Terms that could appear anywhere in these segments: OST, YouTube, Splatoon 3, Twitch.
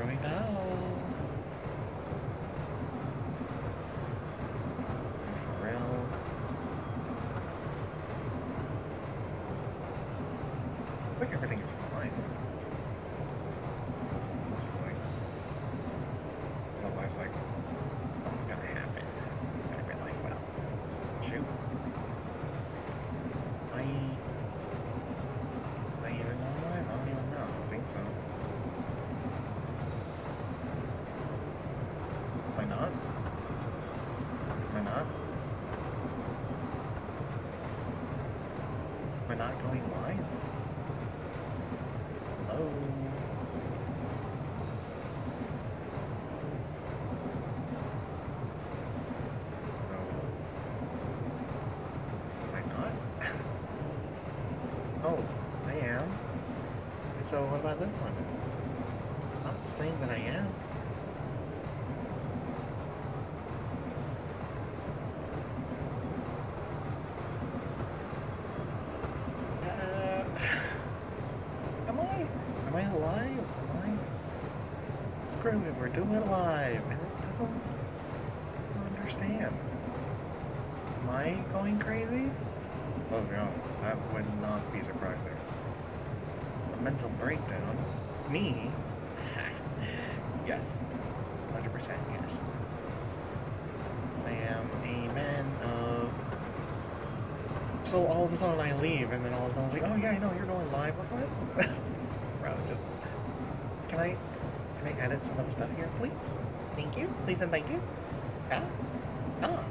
Here we go. For real. I think everything is fine. Doesn't look like otherwise, like, what's gonna happen? Gonna be like, well, shoot. I even know why? I don't even know. I don't think so. Why not? Why not? We're not going live? Hello? No. Why not? Oh, I am. So what about this one? It's not saying that I am. We're doing it live, and it doesn't understand. Am I going crazy? Well, to be honest, that would not be surprising. A mental breakdown? Me? Yes. 100% yes. I am a man of... So all of a sudden I leave, and then all of a sudden I was like, oh yeah, I know, you're going live. Like, what? Bro, just... Can I edit some of the stuff here, please? Thank you. Please and thank you. Yeah? Ah.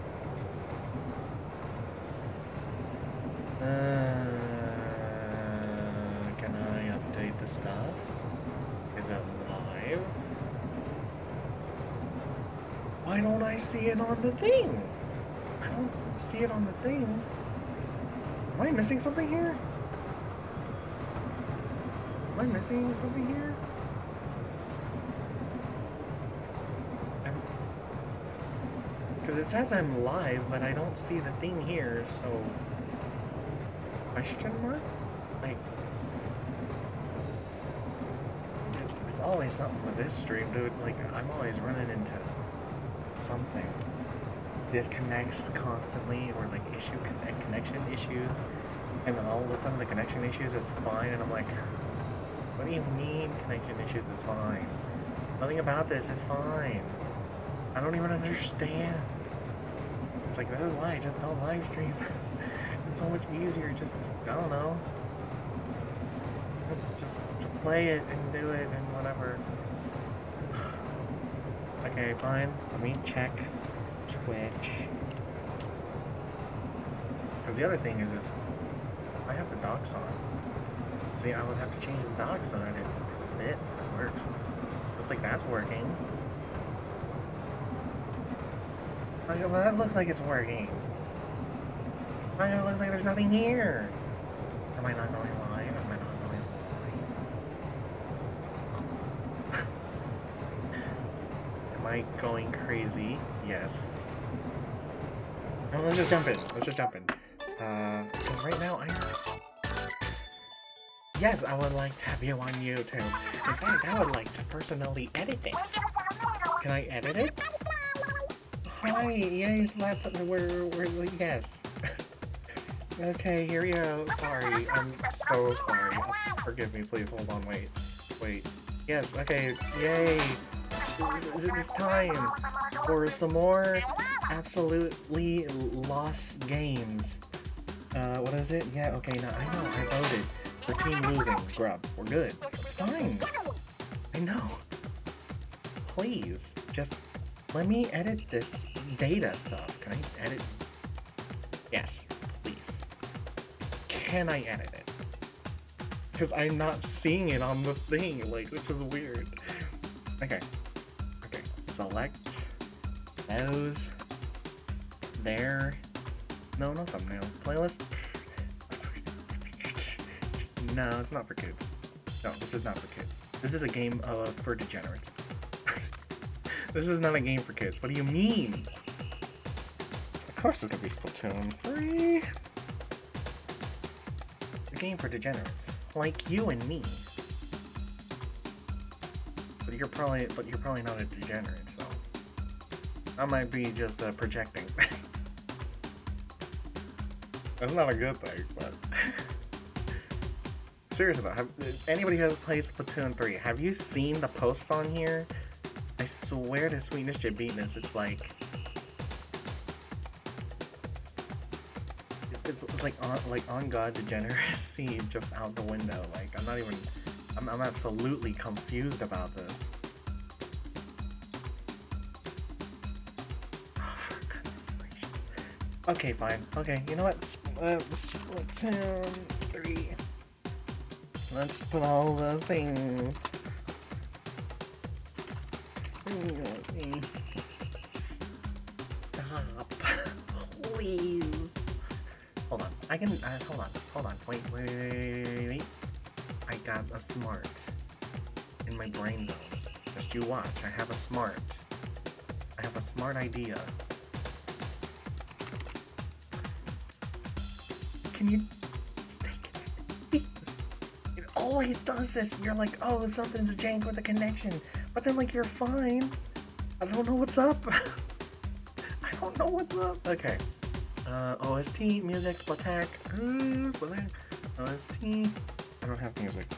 Can I update the stuff? Is it live? Why don't I see it on the thing? I don't see it on the thing. Am I missing something here? Am I missing something here? Because it says I'm live, but I don't see the thing here, so... Question mark? Like... It's always something with this stream, dude. Like, I'm always running into something. Disconnects constantly, or like connection issues. And then all of a sudden the connection issues is fine, and I'm like... What do you mean connection issues is fine? Nothing about this is fine. I don't even understand. It's like, this is why I just don't live stream. It's so much easier just, I don't know. Just to play it and do it and whatever. Okay, fine. Let me check Twitch. Because the other thing is I have the docs on. See, I would have to change the docs so that it fits and it works. Looks like that's working. Well, that looks like it's working. It looks like there's nothing here. Am I not going live? Am I not going live? Am I going crazy? Yes. No, let's just jump in. Let's just jump in. Because right now Yes, I would like to have you on YouTube. In fact, I would like to personally edit it. Can I edit it? Hi, yes, laptop, yes. Okay, here we go. Sorry, I'm so sorry. Forgive me, please, hold on, wait. Yes, okay, yay. It's time for some more absolutely lost games. What is it? Yeah, okay, now I know, I voted for team losing, Grub. We're good. It's fine. I know. Please, just... Let me edit this data stuff. Can I edit? Yes, please. Can I edit it? Because I'm not seeing it on the thing, like, which is weird. Okay. Okay. Select those. There. No, not thumbnail. Playlist. No, it's not for kids. No, this is not for kids. This is a game for degenerates. This is not a game for kids. What do you mean? So of course it's gonna be Splatoon 3. A game for degenerates. Like you and me. But you're probably not a degenerate, so I might be just projecting. That's not a good thing, but seriously though, anybody who has played Splatoon 3, have you seen the posts on here? I swear to sweetness jabitness, it's like on God, degeneracy just out the window. Like I'm absolutely confused about this. Oh, for goodness gracious. Okay, fine. Okay, you know what? Splatoon 3. Let's put all the things. Stop. Please. Hold on. I can. Hold on. Wait. I got a smart in my brain zone. Just you watch. I have a smart idea. Can you stay connected? It always does this. You're like, oh, something's jank with the connection. But then, like, you're fine. I don't know what's up. I don't know what's up. Okay. OST, music, Splatak. OST. I don't have music.